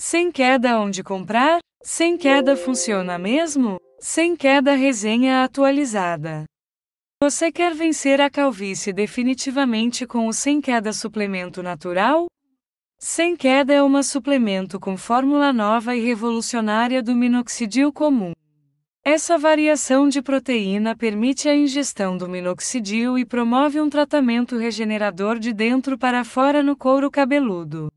Sem Queda onde comprar? Sem Queda funciona mesmo? Sem Queda resenha atualizada. Você quer vencer a calvície definitivamente com o Sem Queda suplemento natural? Sem Queda é um suplemento com fórmula nova e revolucionária do minoxidil comum. Essa variação de proteína permite a ingestão do minoxidil e promove um tratamento regenerador de dentro para fora no couro cabeludo.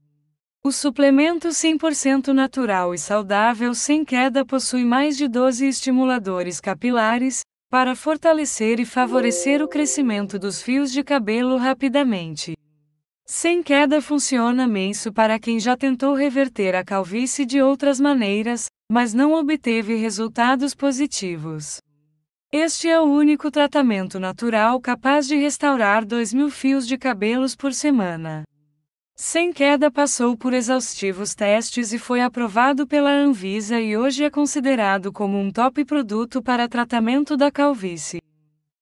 O suplemento 100% natural e saudável Sem Queda possui mais de 12 estimuladores capilares, para fortalecer e favorecer o crescimento dos fios de cabelo rapidamente. Sem Queda funciona imenso para quem já tentou reverter a calvície de outras maneiras, mas não obteve resultados positivos. Este é o único tratamento natural capaz de restaurar 2.000 fios de cabelos por semana. Sem Queda passou por exaustivos testes e foi aprovado pela Anvisa e hoje é considerado como um top produto para tratamento da calvície.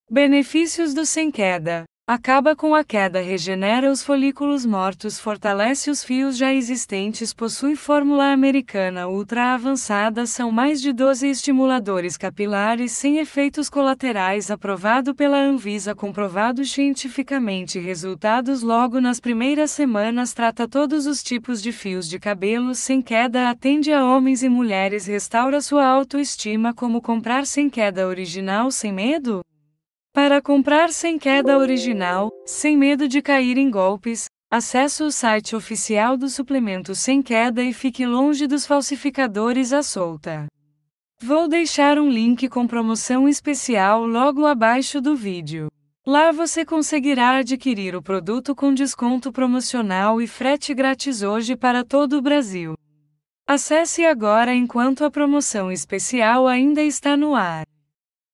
Benefícios do Sem Queda: acaba com a queda, regenera os folículos mortos, fortalece os fios já existentes, possui fórmula americana ultra avançada, são mais de 12 estimuladores capilares sem efeitos colaterais, aprovado pela Anvisa, comprovado cientificamente, resultados logo nas primeiras semanas, trata todos os tipos de fios de cabelo. Sem Queda atende a homens e mulheres, restaura sua autoestima. Como comprar Sem Queda original sem medo? Para comprar Sem Queda original, sem medo de cair em golpes, acesse o site oficial do suplemento Sem Queda e fique longe dos falsificadores à solta. Vou deixar um link com promoção especial logo abaixo do vídeo. Lá você conseguirá adquirir o produto com desconto promocional e frete grátis hoje para todo o Brasil. Acesse agora enquanto a promoção especial ainda está no ar.